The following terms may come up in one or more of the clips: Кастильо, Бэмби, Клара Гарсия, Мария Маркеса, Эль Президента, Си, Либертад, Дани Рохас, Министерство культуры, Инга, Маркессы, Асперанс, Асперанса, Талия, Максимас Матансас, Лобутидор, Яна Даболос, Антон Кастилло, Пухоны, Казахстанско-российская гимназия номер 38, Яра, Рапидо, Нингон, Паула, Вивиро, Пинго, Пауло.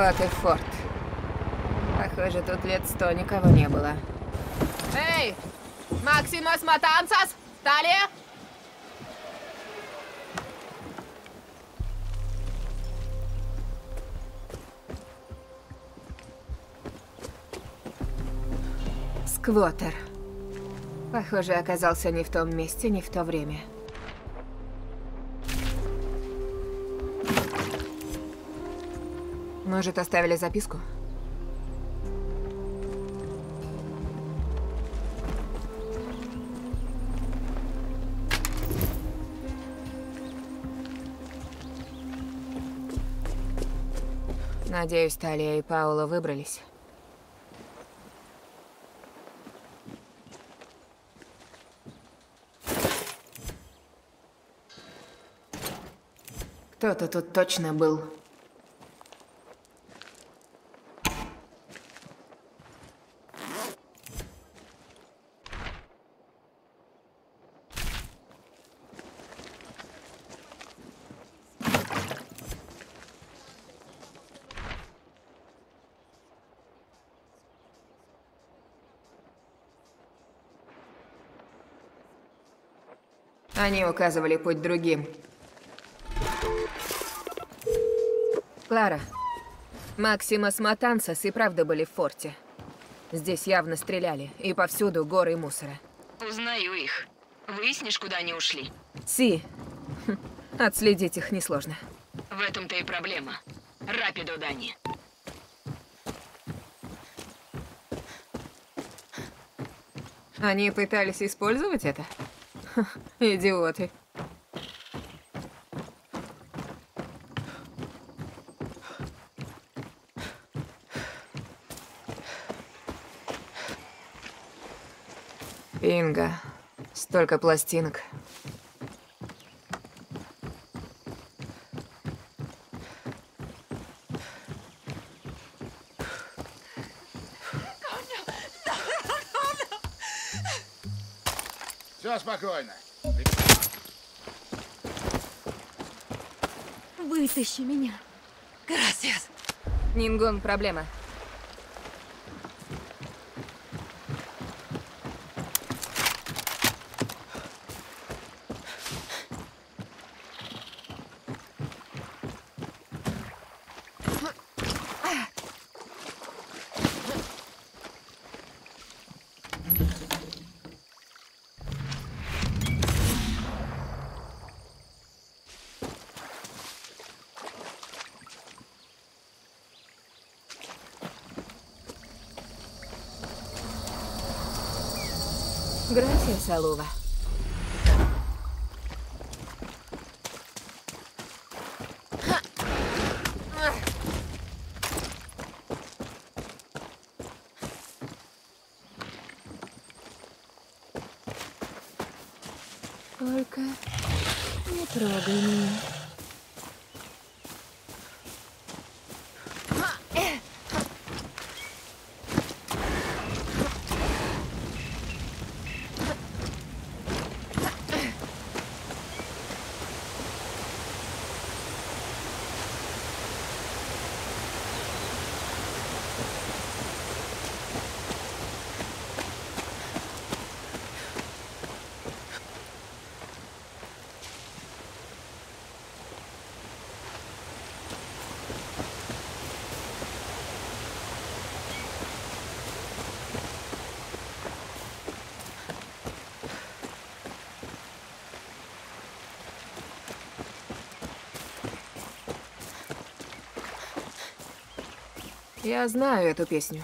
Чреватый форт. Похоже, тут лет 100 никого не было. Эй! Максимас Матансас! Талия! Сквотер. Похоже, оказался не в том месте, не в то время. Может, оставили записку? Надеюсь, Талия и Паула выбрались. Кто-то тут точно был. Они указывали путь другим. Клара, Максимас Матансас и правда были в форте. Здесь явно стреляли, и повсюду горы мусора. Узнаю их. Выяснишь, куда они ушли? Си. Отследить их несложно. В этом-то и проблема. Рапидо, Дани. Они пытались использовать это? Идиоты. Инга, столько пластинок. Все спокойно. Вытащи меня. Gracias. Нингон, проблема. Салува. Только не трогай меня. Я знаю эту песню.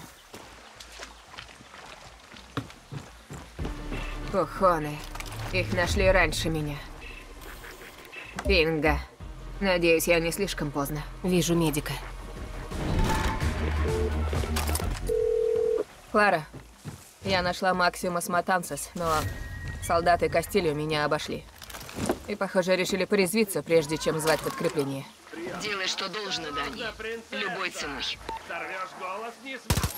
Пухоны. Их нашли раньше меня. Пинго. Надеюсь, я не слишком поздно. Вижу медика. Клара, я нашла Максимас Матансас, но солдаты Кастильо меня обошли. И, похоже, решили порезвиться, прежде чем звать подкрепление. Делай, что должно, Дани. Любой ценой. Сорвешь голос, не сможешь.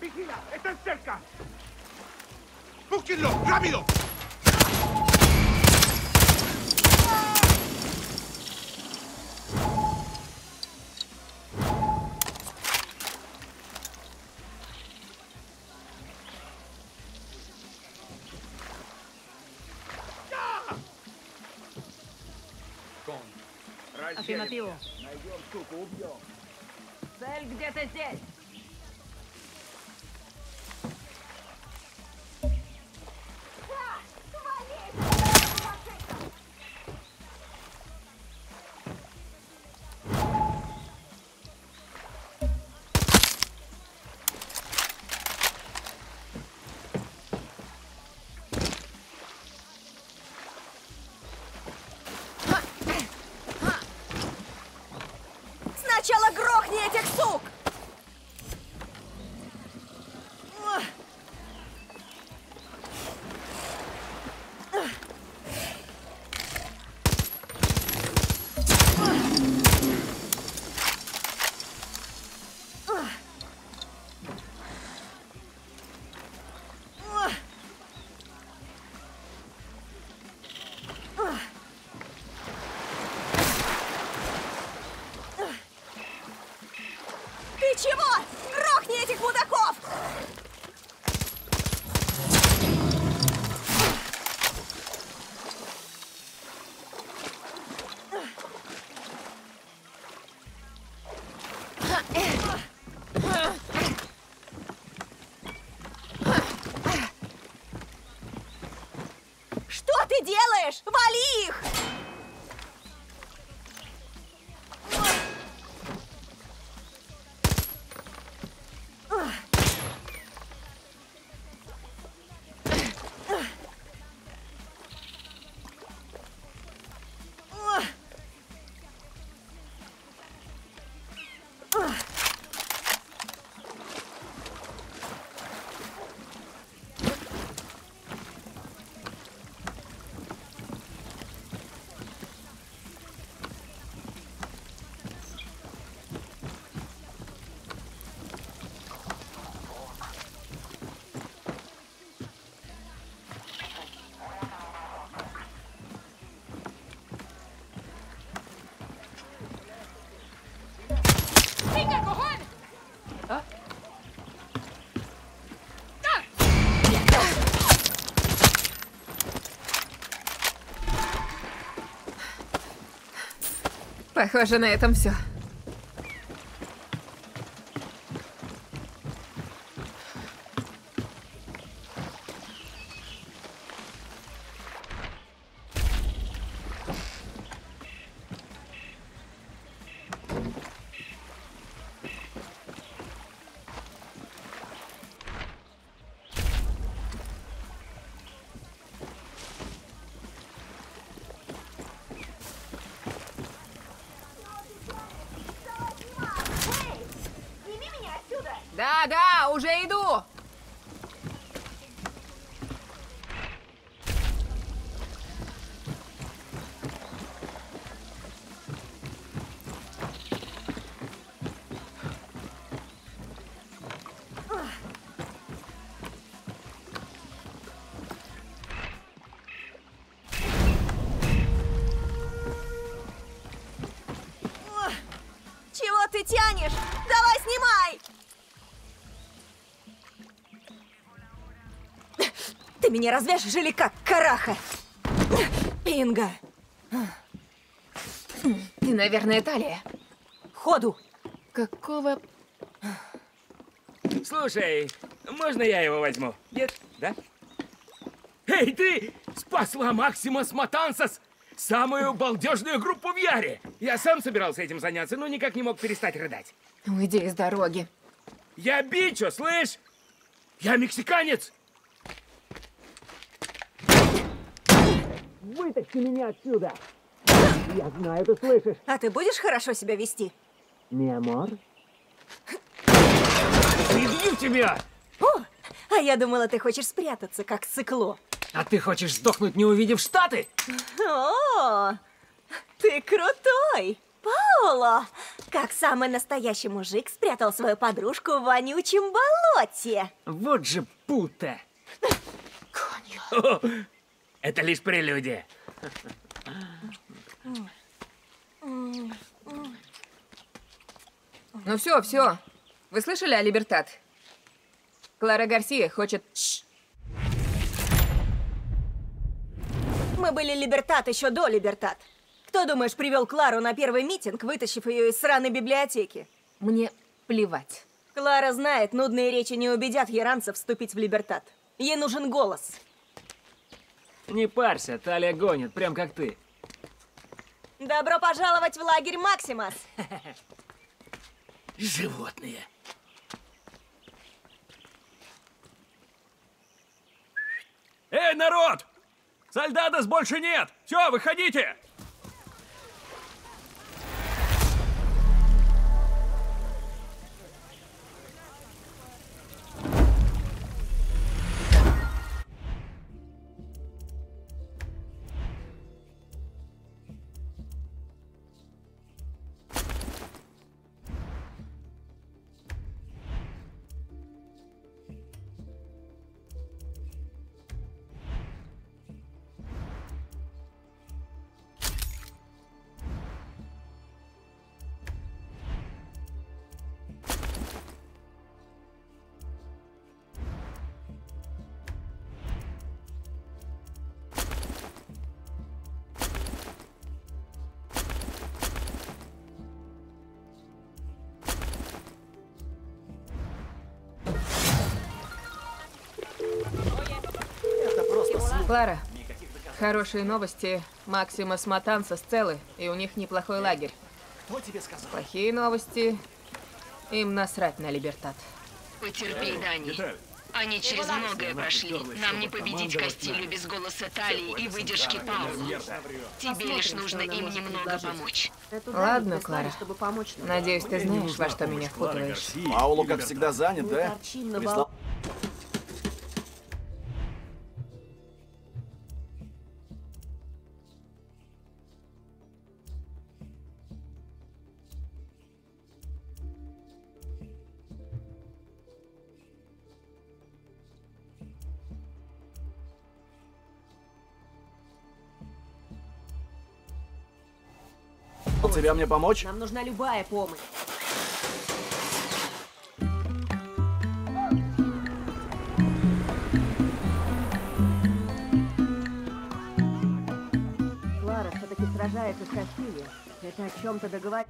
Беги, это стелька! ¡Búsquenlo! ¡Rápido! Afirmativo. Цель где-то здесь. Сначала грохни этих сук! Делаешь? Вали их! Похоже, на этом все. Тянешь? Давай, снимай! Ты меня развяжешь или как, караха? Инга! Ты, наверное, Талия. Ходу! Какого... Слушай, можно я его возьму? Нет? Да? Эй, ты спасла Максимас Матансас! Самую балдежную группу в Яре! Я сам собирался этим заняться, но никак не мог перестать рыдать. Уйди из дороги. Я бичо, слышь? Я мексиканец! Вытащи меня отсюда! Я знаю, ты слышишь. А ты будешь хорошо себя вести? Не, амор. Прибью тебя! О, а я думала, ты хочешь спрятаться, как цикло. А ты хочешь сдохнуть, не увидев Штаты? О, ты крутой! Пауло, как самый настоящий мужик, спрятал свою подружку в вонючем болоте. Вот же пута! Это лишь прелюдия. Ну все, все. Вы слышали о Либертад? Клара Гарсия хочет... Мы были Либертад еще до Либертад. Кто, думаешь, привел Клару на первый митинг, вытащив ее из сраной библиотеки? Мне плевать. Клара знает, нудные речи не убедят яранцев вступить в Либертад. Ей нужен голос. Не парься, Талия гонит, прям как ты. Добро пожаловать в лагерь, Максимас! Животные. Эй, народ! Сальдадос больше нет! Все, выходите! Клара, хорошие новости. Максимас Матансас целы, и у них неплохой лагерь. Кто тебе сказал? Плохие новости. Им насрать на Либертад. Потерпи, Дани. Они через многое прошли. Нам не победить Кастилью без голоса Талии и выдержки Паула. Тебе лишь нужно им немного помочь. Ладно, Клара. Надеюсь, ты знаешь, во что меня впутываешь. Пауло, как всегда, занят, да? Тебе мне помочь? Нам нужна любая помощь. Клара все-таки сражается с Кастильо. Это о чем-то договорить.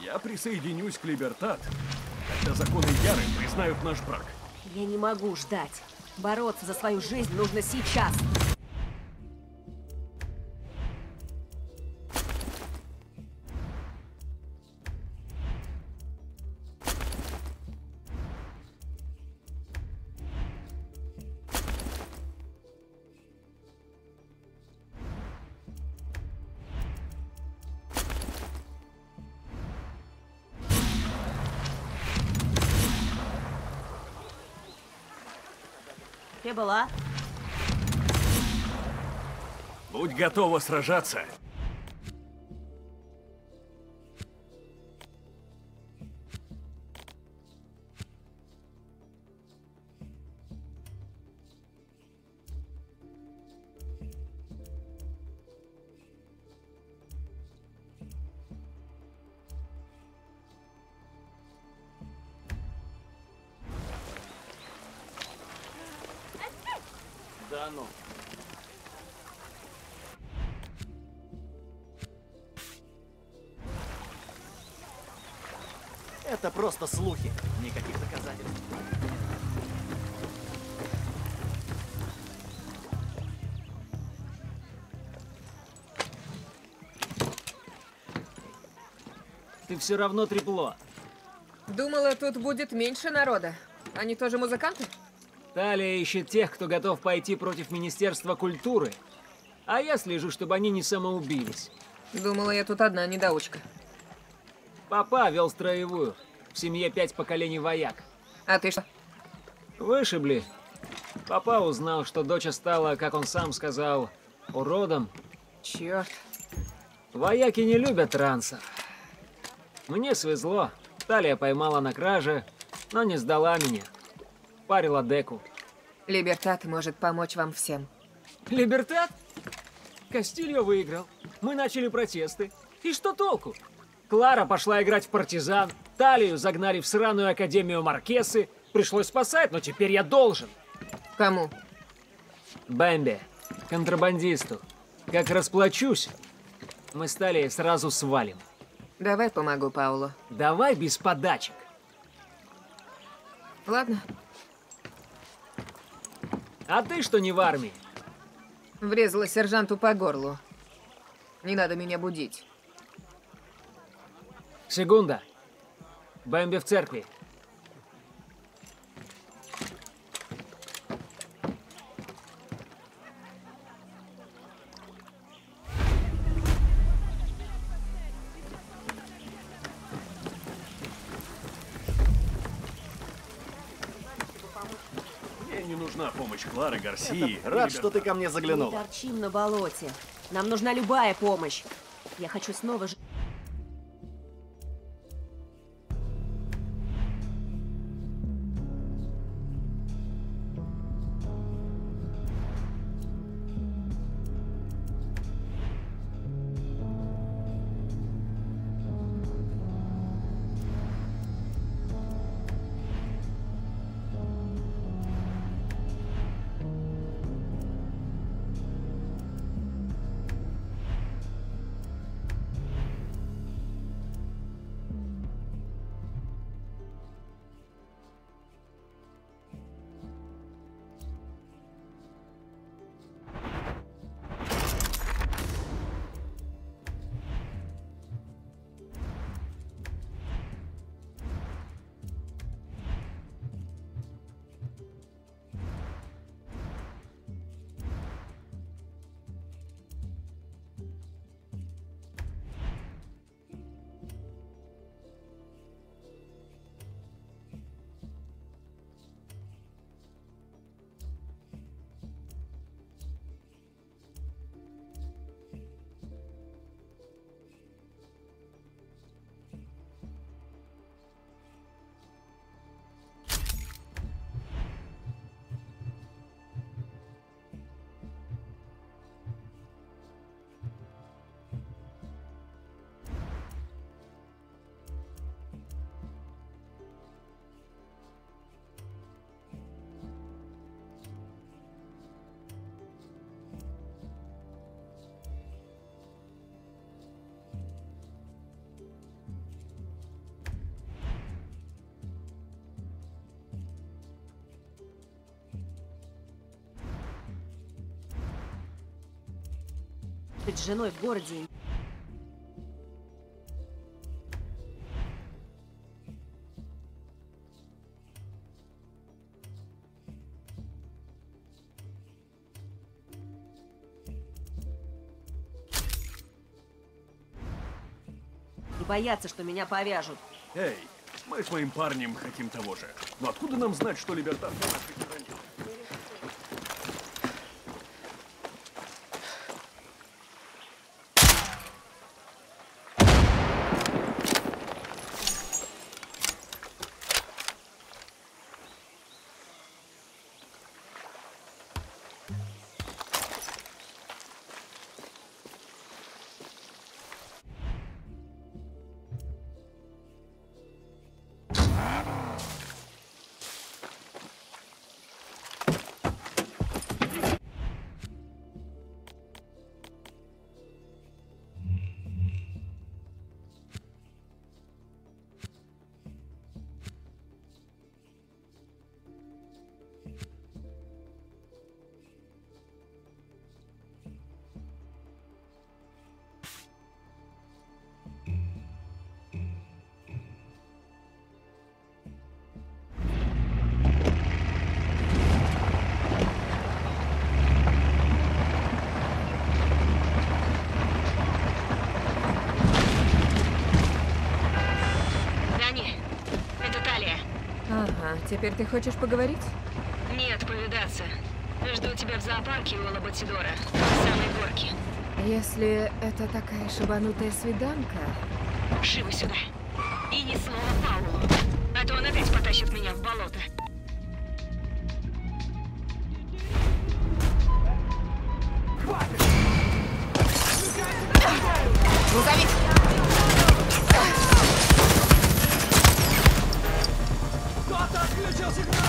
Я присоединюсь к Либертад, когда законы Яры признают наш брак. Я не могу ждать. Бороться за свою жизнь нужно сейчас. Где была? Будь готова сражаться. Да ну. Это просто слухи, никаких доказательств. Ты все равно трепло. Думала, тут будет меньше народа. Они тоже музыканты? Талия ищет тех, кто готов пойти против Министерства культуры. А я слежу, чтобы они не самоубились. Думала, я тут одна недоучка. Папа вел строевую. В семье 5 поколений вояк. А ты что? Вышибли. Папа узнал, что дочь стала, как он сам сказал, уродом. Черт. Вояки не любят трансов. Мне свезло. Талия поймала на краже, но не сдала меня. Парила деку. Либертад может помочь вам всем. Либертад? Кастильо выиграл. Мы начали протесты. И что толку? Клара пошла играть в партизан. Талию загнали в сраную академию Маркессы. Пришлось спасать, но теперь я должен. Кому? Бэмби. Контрабандисту. Как расплачусь, мы с Талией сразу свалим. Давай помогу Паулу. Давай без подачек. Ладно. А ты что не в армии? Врезала сержанту по горлу. Не надо меня будить. Секунда. Бэмби в церкви. Клара Гарсии. Рад, что ты ко мне заглянула. Мы торчим на болоте. Нам нужна любая помощь. Я хочу снова жить. Быть женой в городе. Не боятся, что меня повяжут. Эй, мы с моим парнем хотим того же. Но откуда нам знать, что Либертад на нашей стороне? Ага, теперь ты хочешь поговорить? Нет, повидаться. Жду тебя в зоопарке у Лобутидора, в самой горке. Если это такая шибанутая свиданка... Шивы сюда. И ни слова Паулу, а то он опять потащит меня в болото. Ну, кто-то отключил сигнал!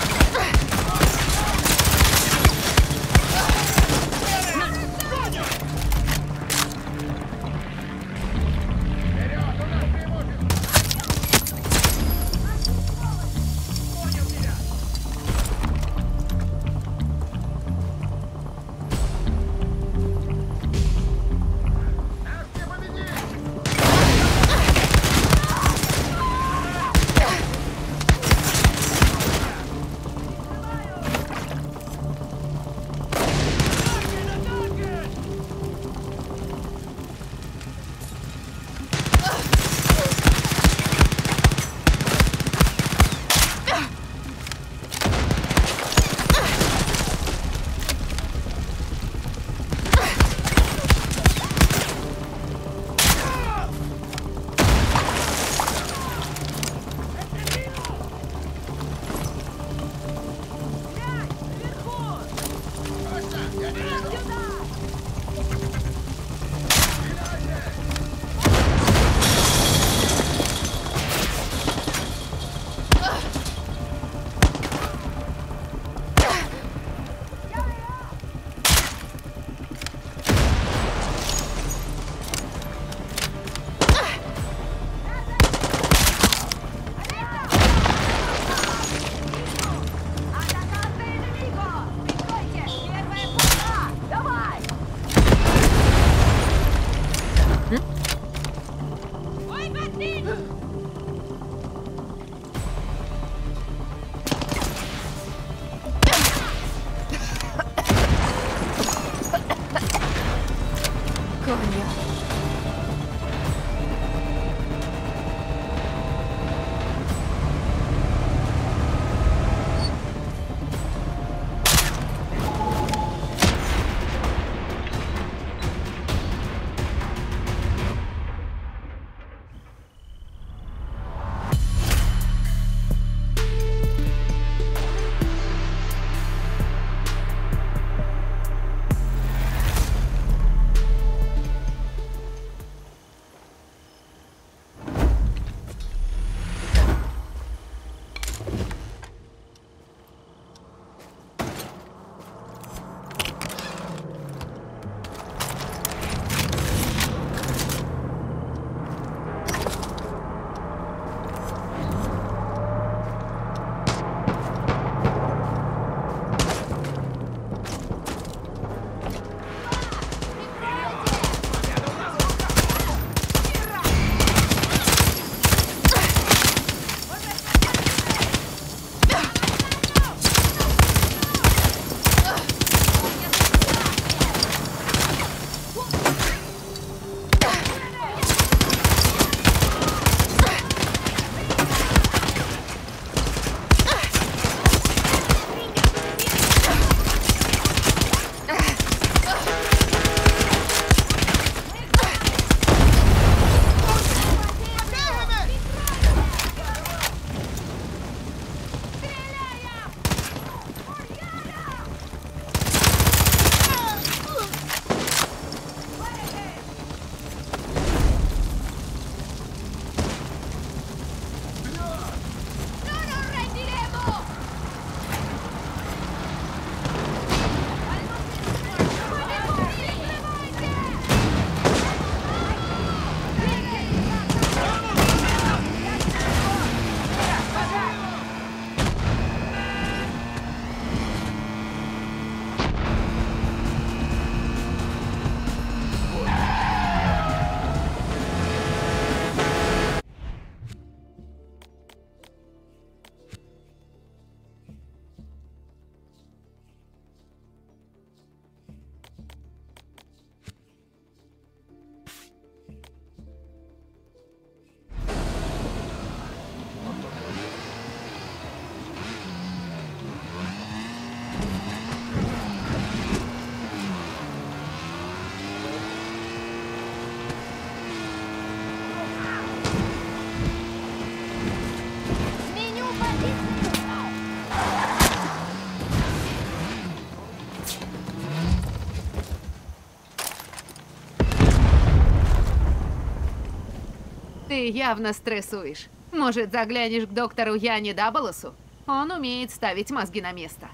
Ты явно стрессуешь. Может, заглянешь к доктору Яне Даболосу? Он умеет ставить мозги на место.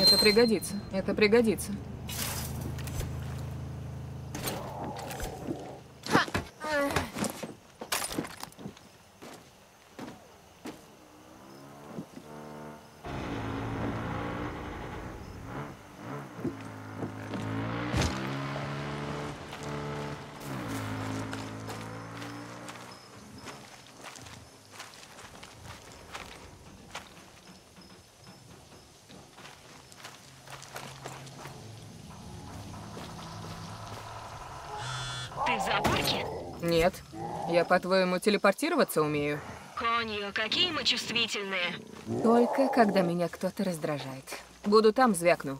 Это пригодится, это пригодится. Нет. Я, по-твоему, телепортироваться умею? Конью, какие мы чувствительные. Только когда меня кто-то раздражает. Буду там, звякну.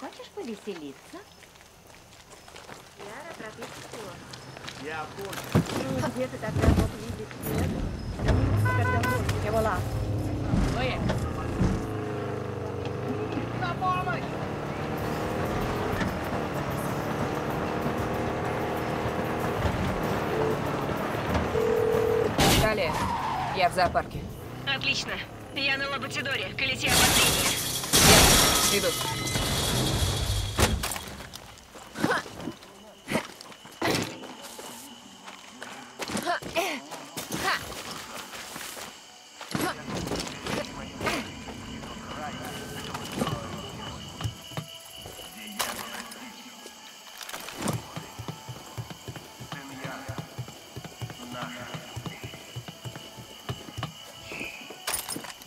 Хочешь повеселиться? Яра, пропишешь. Я понял. Где ты тогда вот видишь это? Когда помнишь его лапу. Вы! На помощь! Далее. Я в зоопарке. Отлично. Я на Лобутидоре. Колесе обозрения. Идут.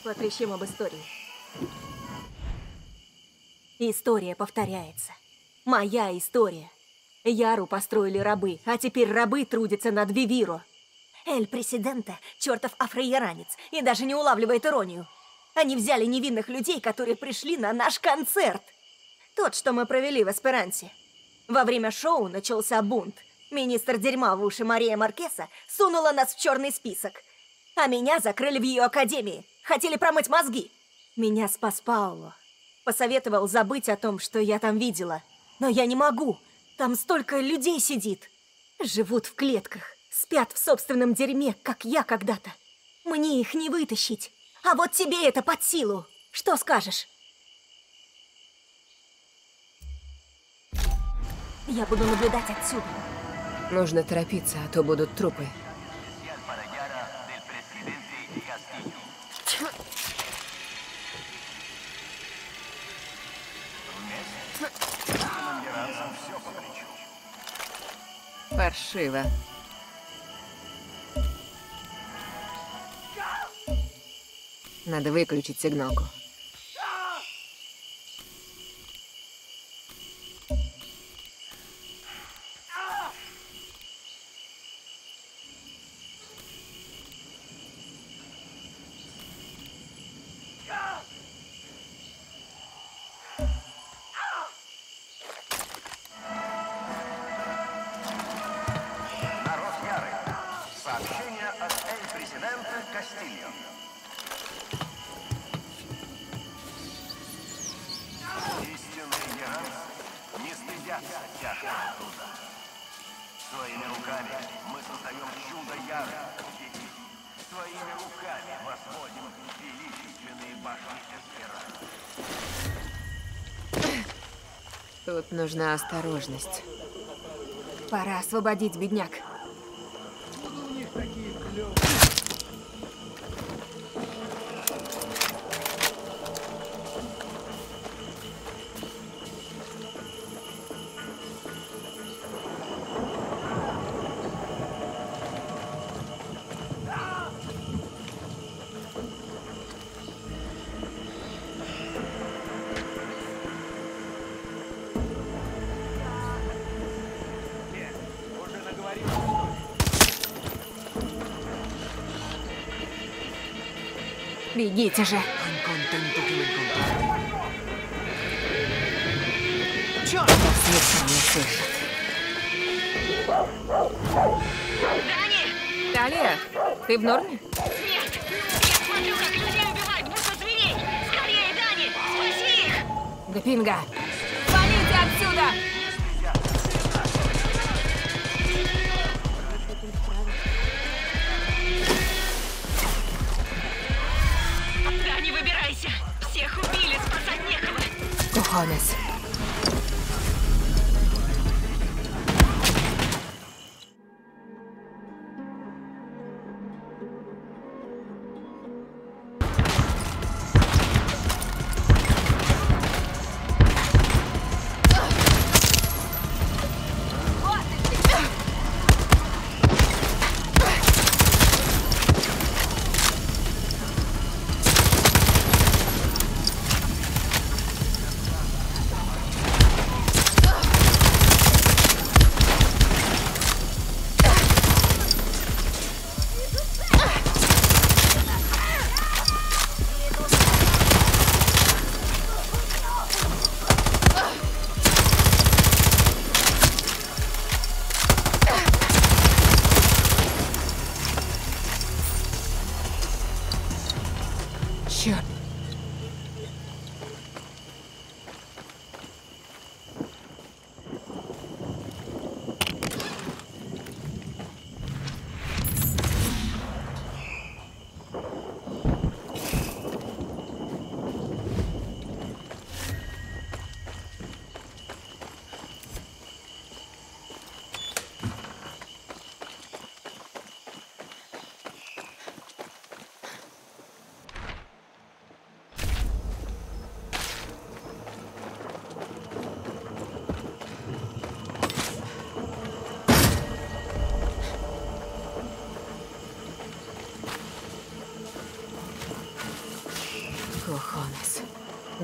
Потрещим об истории. История повторяется. Моя история. Яру построили рабы, а теперь рабы трудятся над Вивиро. Эль Президента, чертов афроиранец, и даже не улавливает иронию. Они взяли невинных людей, которые пришли на наш концерт. Тот, что мы провели в Асперансе. Во время шоу начался бунт. Министр дерьма в уши Мария Маркеса сунула нас в черный список. А меня закрыли в ее академии. Хотели промыть мозги. Меня спас Пауло. Посоветовал забыть о том, что я там видела. Но я не могу. Там столько людей сидит. Живут в клетках. Спят в собственном дерьме, как я когда-то. Мне их не вытащить. А вот тебе это под силу. Что скажешь? Я буду наблюдать отсюда. Нужно торопиться, а то будут трупы. Паршиво. Надо выключить сигналку. Кастильо. Истинные герои не стыдятся тяжкого труда. Своими руками мы создаем чудо Яры. Своими руками возводим величественные башни Асперанса. Тут нужна осторожность. Пора освободить бедняк. Бегите же! Черт! Никто не слышит. Дани! Талия, ты в норме? Нет! Я смотрю, как людей убивают, будто зверей! Скорее, Дани! Спаси их! Да Пинго! Валите отсюда! Пухоны.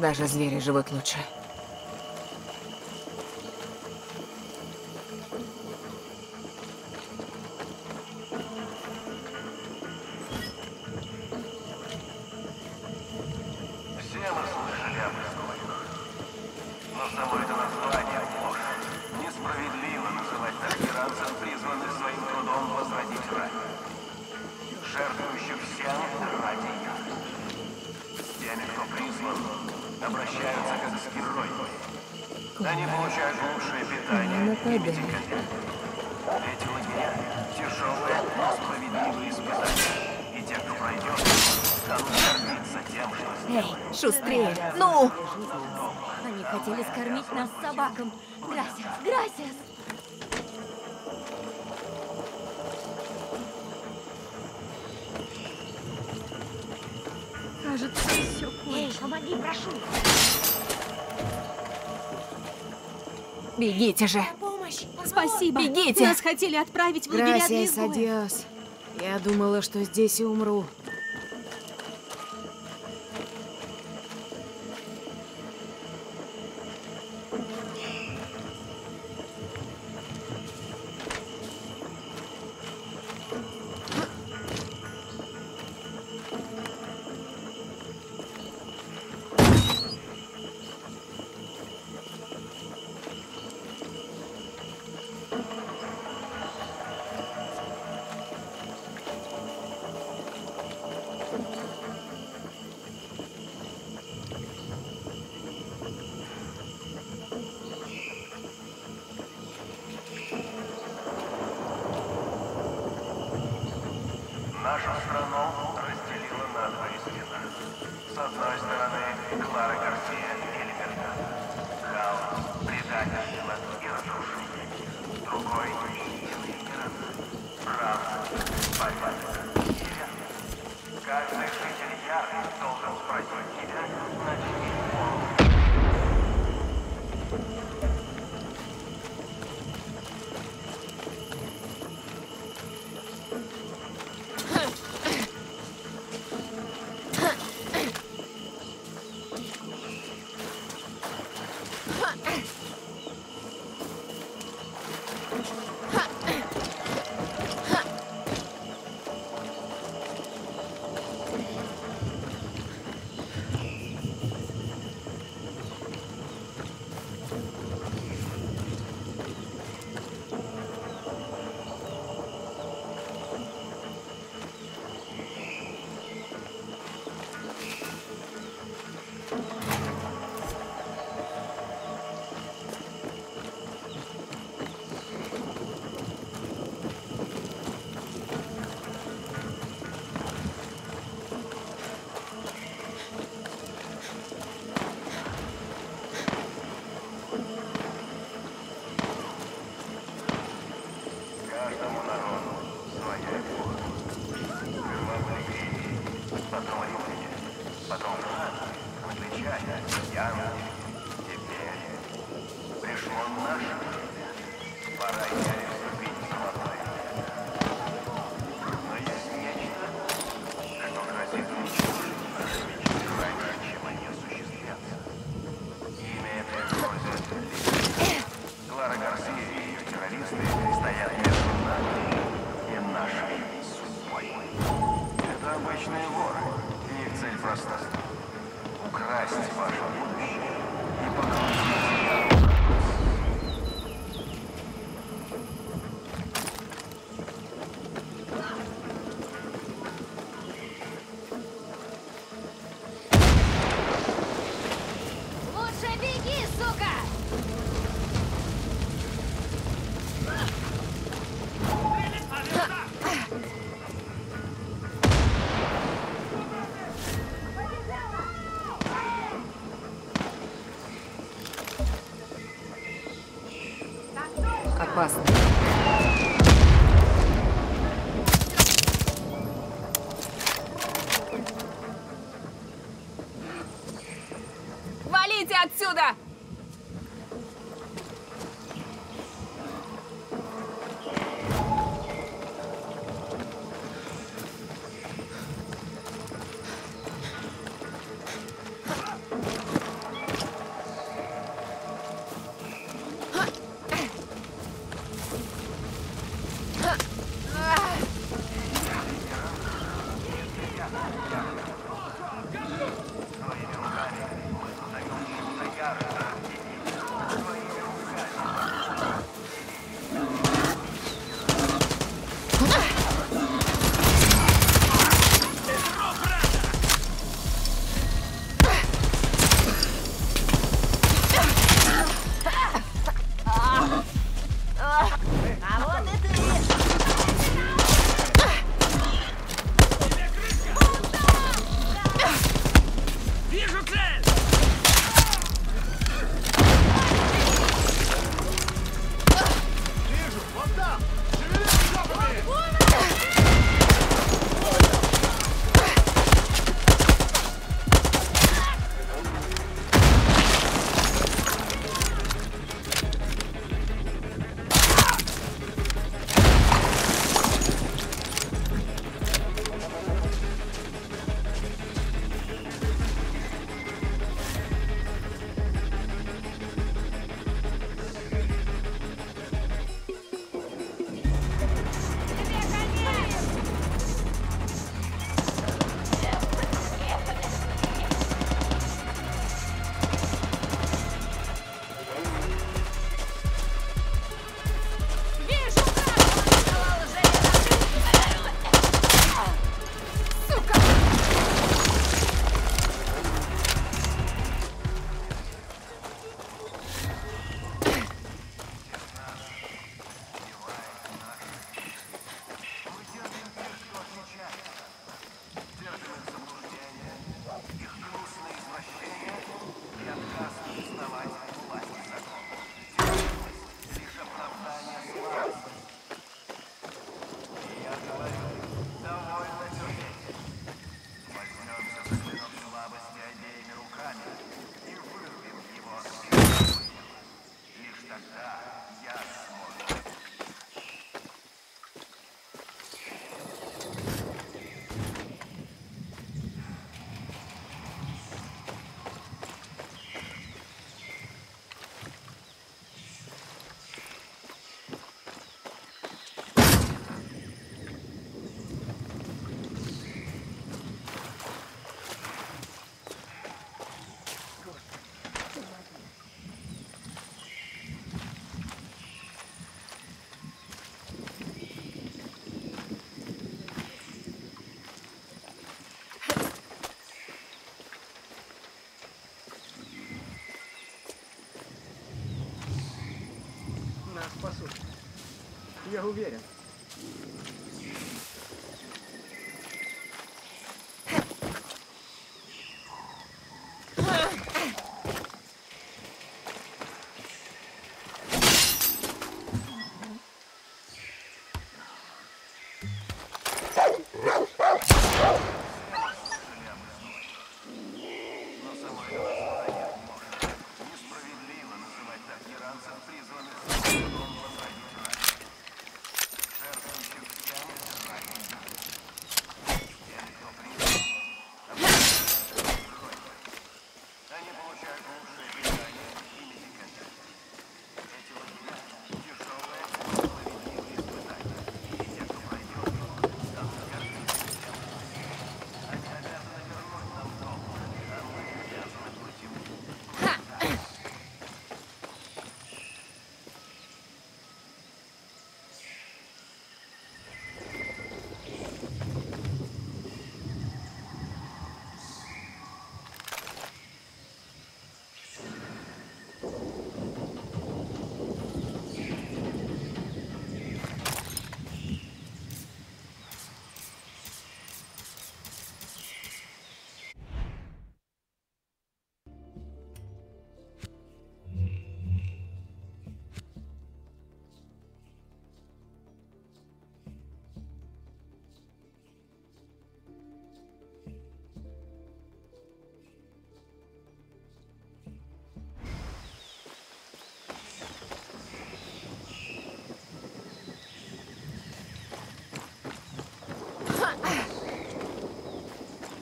Даже звери живут лучше. Бегите же! Помощь! Спасибо! Бегите! Нас хотели отправить в лагеря для изгоя. Я думала, что здесь и умру. Нашу страну разделила на две стены. С одной стороны Клара Гарсия и Либертад. Хаос, предательство и разрушение. С другой — истинный мир. Правда, борьба, деревня. Каждый житель Яры должен спросить себя, на чьей стороне. спасут. Я уверен.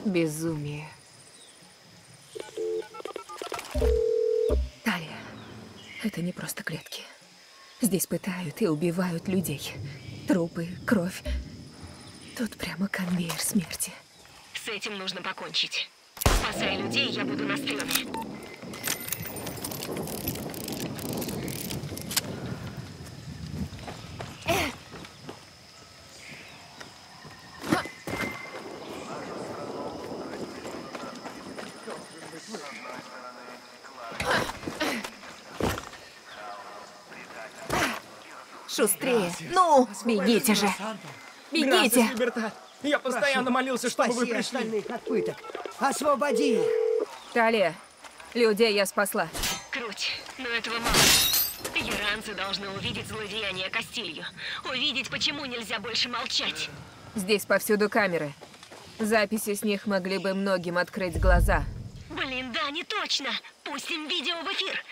Безумие. Талия, это не просто клетки. Здесь пытают и убивают людей. Трупы, кровь. Тут прямо конвейер смерти. С этим нужно покончить. Спасая людей, я буду на стрёме. Шустрее. Ну, бегите же. Бегите. Я постоянно молился, чтобы вы пришли. Освободи их. Талия, людей я спасла. Круть, но этого мало. Иранцы должны увидеть злодеяние Кастилью. Увидеть, почему нельзя больше молчать. Здесь повсюду камеры. Записи с них могли бы многим открыть глаза. Блин, да, не точно. Пустим видео в эфир.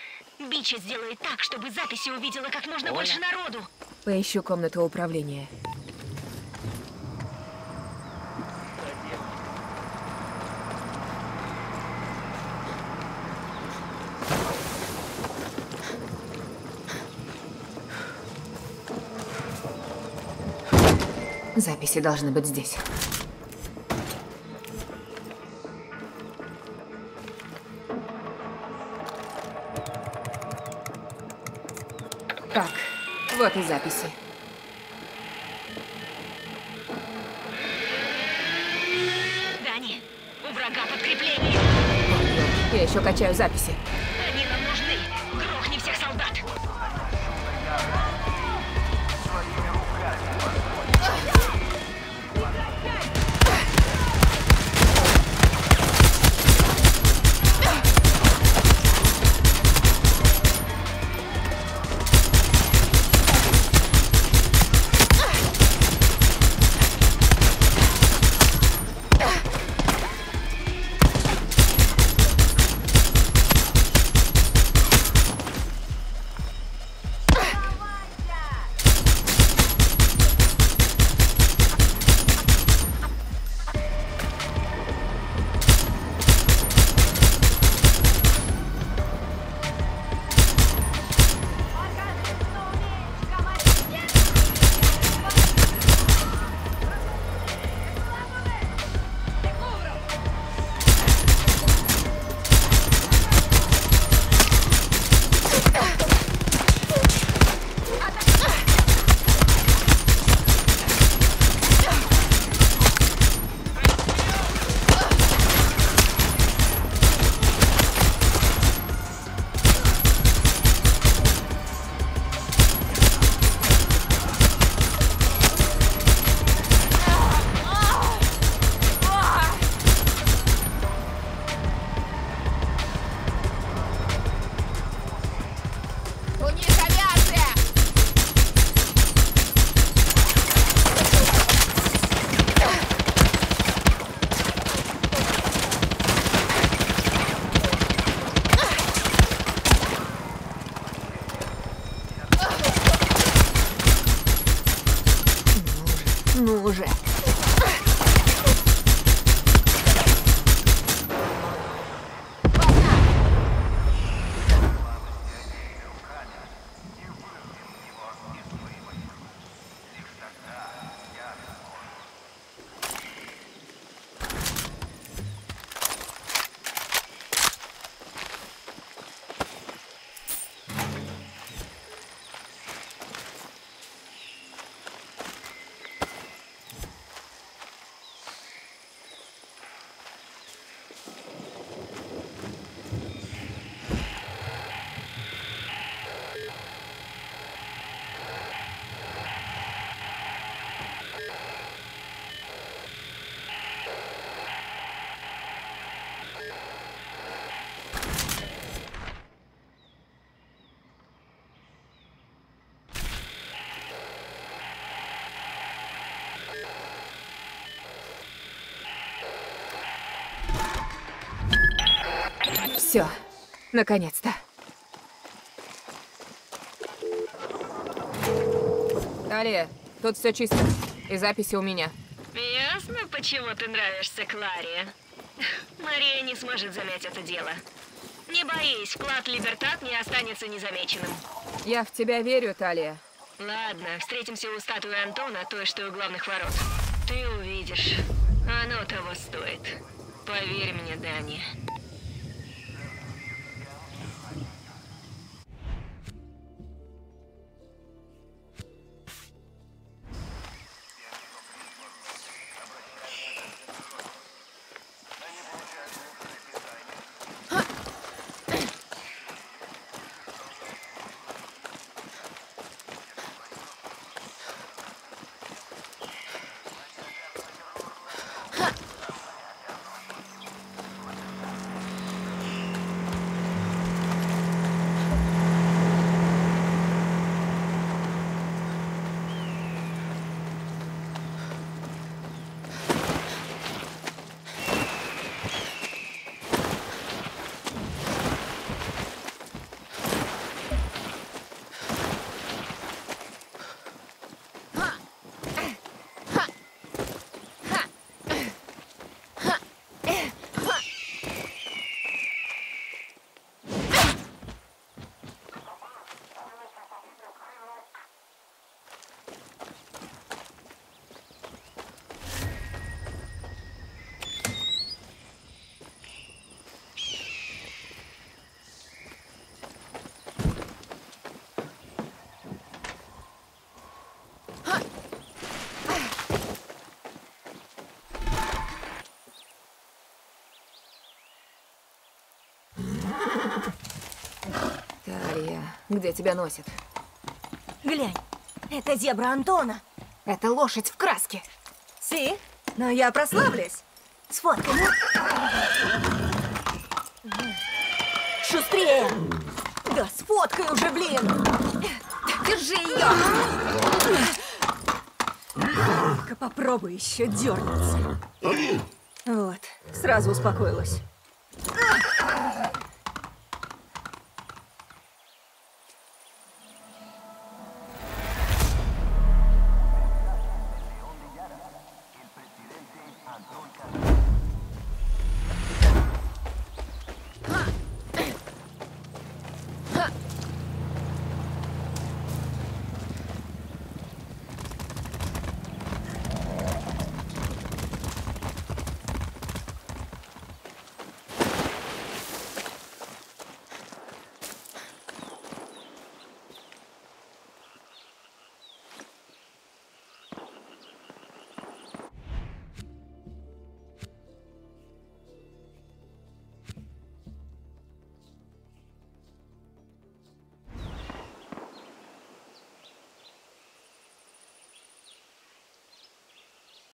Бича сделает так, чтобы записи увидела как можно больше народу. Поищу комнату управления. Записи должны быть здесь. Вот и записи. Дани, у врага подкрепление. Я еще качаю записи. Они нам нужны. Грохни всех солдат. Ну уже. Все, наконец-то. Талия, тут все чисто. И записи у меня. Ясно, почему ты нравишься Кларе. Мария не сможет замять это дело. Не боись, вклад Либертад не останется незамеченным. Я в тебя верю, Талия. Ладно, встретимся у статуи Антона, той, что у главных ворот. Ты увидишь. Оно того стоит. Поверь мне, Дани. Где тебя носит? Глянь, это зебра Антона. Это лошадь в краске. Си, но я прославлюсь. Сфоткай. Шустрее. Да сфоткай уже, блин. Держи ее. Только попробуй еще дернуться. Вот, сразу успокоилась.